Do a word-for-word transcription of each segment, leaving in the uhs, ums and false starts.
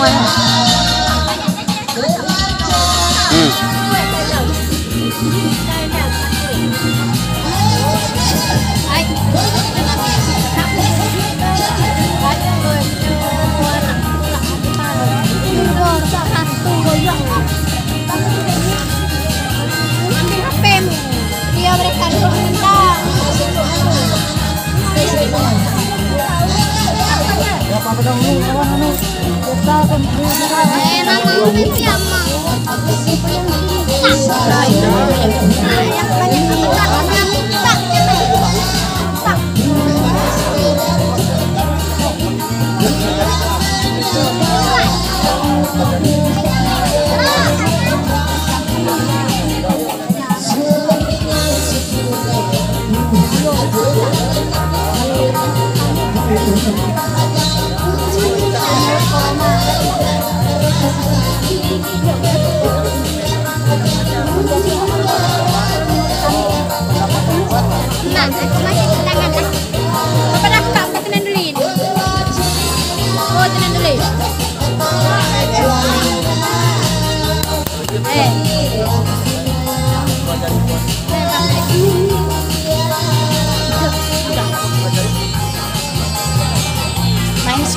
semuanya. Hmm.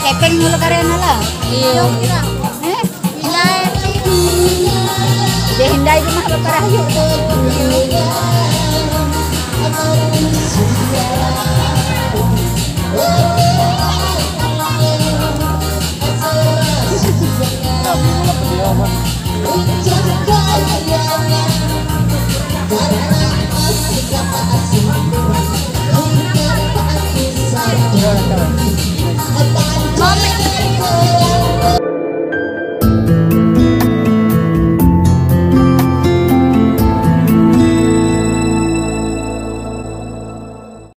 Kepeng mulu karena lah. Iya. Eh, hindai. Dia hindai di mah parah yuk. Moment.